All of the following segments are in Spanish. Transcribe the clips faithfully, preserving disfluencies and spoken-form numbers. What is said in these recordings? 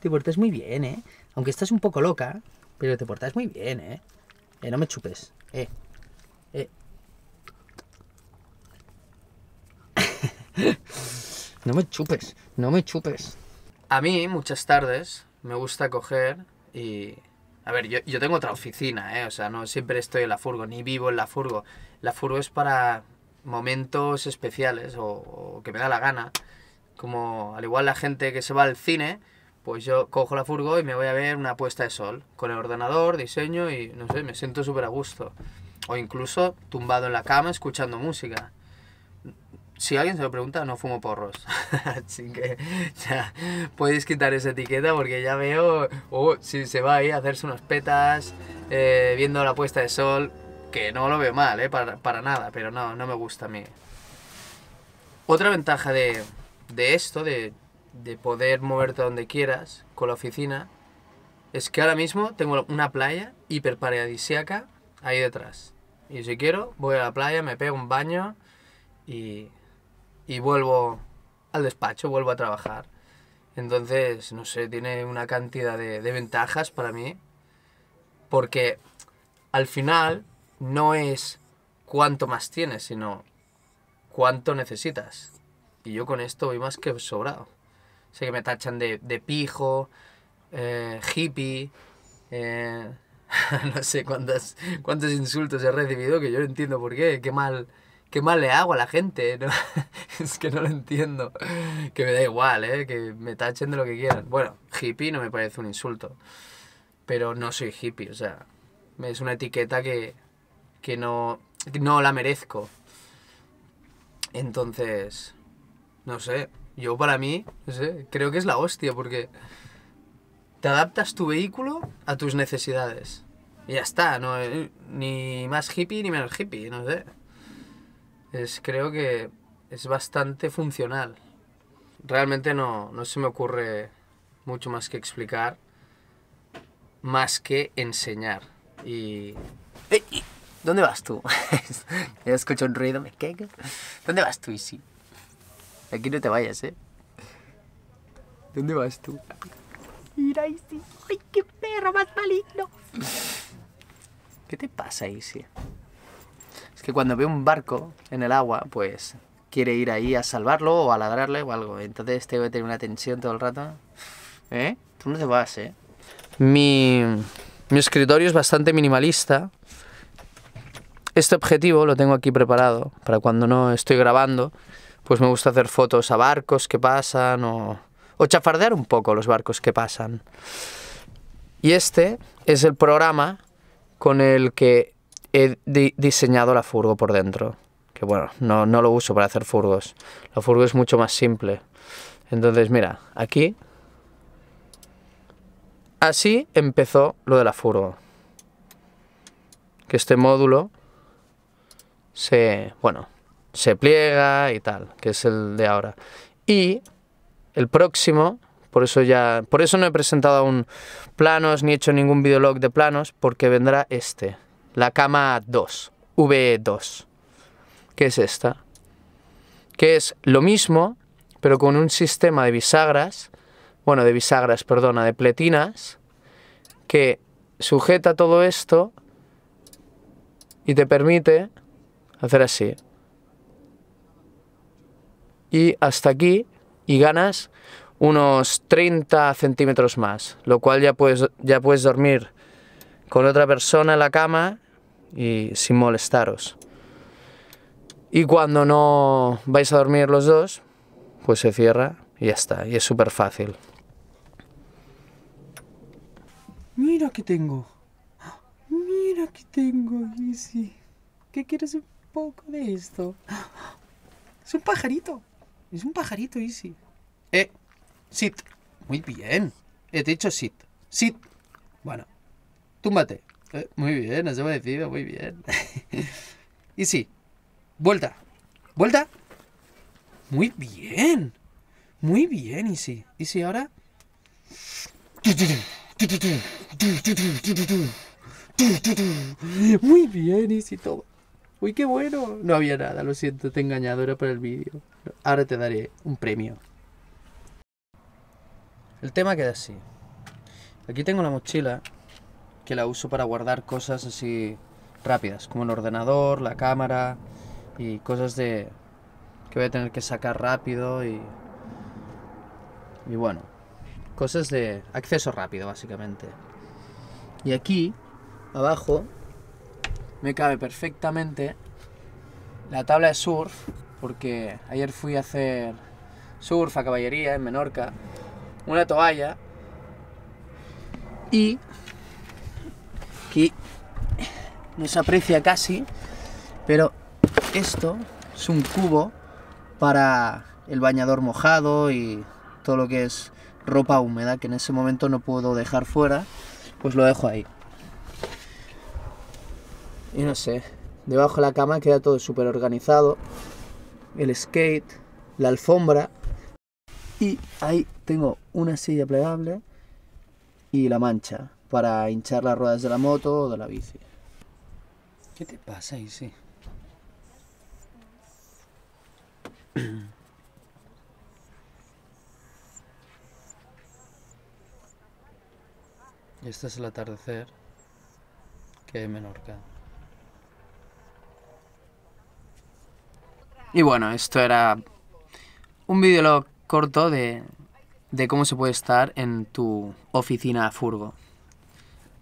Te portas muy bien, ¿eh? Aunque estás un poco loca, pero te portas muy bien, ¿eh? Eh, no me chupes. Eh. Eh. No me chupes, no me chupes. A mí, muchas tardes, me gusta coger y... A ver, yo, yo tengo otra oficina, ¿eh? O sea, no siempre estoy en la furgo, ni vivo en la furgo. La furgo es para momentos especiales o, o que me da la gana. Como al igual la gente que se va al cine, pues yo cojo la furgo y me voy a ver una puesta de sol. Con el ordenador, diseño y, no sé, me siento súper a gusto. O incluso tumbado en la cama escuchando música. Si alguien se lo pregunta, no fumo porros. Así que ya podéis quitar esa etiqueta porque ya veo... Oh, si se va ahí a hacerse unas petas, eh, viendo la puesta de sol, que no lo veo mal, eh, para, para nada, pero no, no me gusta a mí. Otra ventaja de, de esto, de, de poder moverte donde quieras con la oficina, es que ahora mismo tengo una playa hiper paradisíaca ahí detrás. Y si quiero, voy a la playa, me pego un baño y... y vuelvo al despacho, vuelvo a trabajar. Entonces, no sé, tiene una cantidad de, de ventajas para mí, porque al final no es cuánto más tienes, sino cuánto necesitas. Y yo con esto voy más que sobrado. Sé que me tachan de, de pijo, eh, hippie, eh, no sé cuántas, cuántos insultos he recibido, que yo no entiendo por qué, qué mal... Qué mal le hago a la gente, ¿no? Es que no lo entiendo. Que me da igual, ¿eh? Que me tachen de lo que quieran. Bueno, hippie no me parece un insulto. Pero no soy hippie, o sea... Es una etiqueta que, que no, no la merezco. Entonces... No sé. Yo para mí, no sé, creo que es la hostia porque... Te adaptas tu vehículo a tus necesidades. Y ya está, no, ni más hippie ni menos hippie, no sé. Es, creo que es bastante funcional. Realmente no, no se me ocurre mucho más que explicar, más que enseñar. Y... ¡Ey! ¿Dónde vas tú? Yo escucho un ruido, me cago. ¿Dónde vas tú, Izzy? Aquí no te vayas, ¿eh? ¿Dónde vas tú? Mira, Izzy. ¡Ay, qué perro más maligno! ¿Qué te pasa, Izzy? Es que cuando ve un barco en el agua, pues quiere ir ahí a salvarlo o a ladrarle o algo. Entonces tengo que tener una tensión todo el rato. ¿Eh? Tú no te vas, ¿eh? Mi, mi escritorio es bastante minimalista. Este objetivo lo tengo aquí preparado para cuando no estoy grabando. Pues me gusta hacer fotos a barcos que pasan o, o chafardear un poco los barcos que pasan. Y este es el programa con el que... he di diseñado la furgo por dentro, que bueno, no, no lo uso para hacer furgos. La furgo es mucho más simple. Entonces mira, aquí así empezó lo de la furgo, que este módulo se, bueno, se pliega y tal, que es el de ahora. Y el próximo, por eso ya, por eso no he presentado aún planos ni he hecho ningún videolog de planos, porque vendrá este. La cama dos, V dos, que es esta, que es lo mismo, pero con un sistema de bisagras, bueno, de bisagras, perdona, de pletinas, que sujeta todo esto y te permite hacer así. Y hasta aquí, y ganas unos treinta centímetros más, lo cual ya puedes, ya puedes dormir con otra persona en la cama y sin molestaros. Y cuando no vais a dormir los dos, pues se cierra y ya está. Y es súper fácil. Mira que tengo. Mira que tengo, Izzy. ¿Qué quieres un poco de esto? Es un pajarito. Es un pajarito, Izzy. Eh, sit. Muy bien. He dicho sit. Sit. Bueno. Túmbate. Eh, muy bien, nos hemos decidido, muy bien. Y sí, vuelta. Vuelta. Muy bien. Muy bien, y sí. Y sí, ahora. Muy bien, y sí, todo. Uy, qué bueno. No había nada, lo siento, te he engañado, era para el vídeo. Ahora te daré un premio. El tema queda así. Aquí tengo una mochila que la uso para guardar cosas así rápidas, como el ordenador, la cámara y cosas de que voy a tener que sacar rápido y, y bueno, cosas de acceso rápido básicamente. Y aquí abajo me cabe perfectamente la tabla de surf, porque ayer fui a hacer surf a Cavalleria en Menorca, una toalla y aquí no se aprecia casi, pero esto es un cubo para el bañador mojado y todo lo que es ropa húmeda que en ese momento no puedo dejar fuera, pues lo dejo ahí. Y no sé, debajo de la cama queda todo súper organizado, el skate, la alfombra, y ahí tengo una silla plegable y la mancha para hinchar las ruedas de la moto o de la bici. ¿Qué te pasa, Izzy? Este es el atardecer que hay en Menorca. Y bueno, esto era un vídeo corto de, de cómo se puede estar en tu oficina furgo,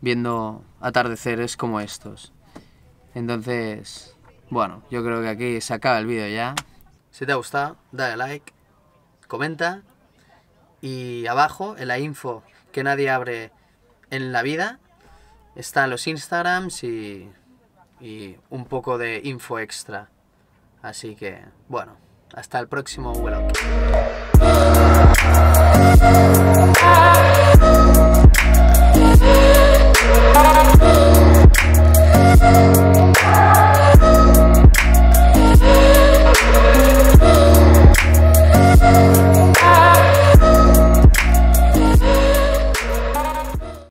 viendo atardeceres como estos. Entonces, bueno, yo creo que aquí se acaba el vídeo ya. Si te ha gustado, dale like, comenta, y abajo en la info que nadie abre en la vida están los Instagrams y, y un poco de info extra. Así que, bueno, hasta el próximo vlog.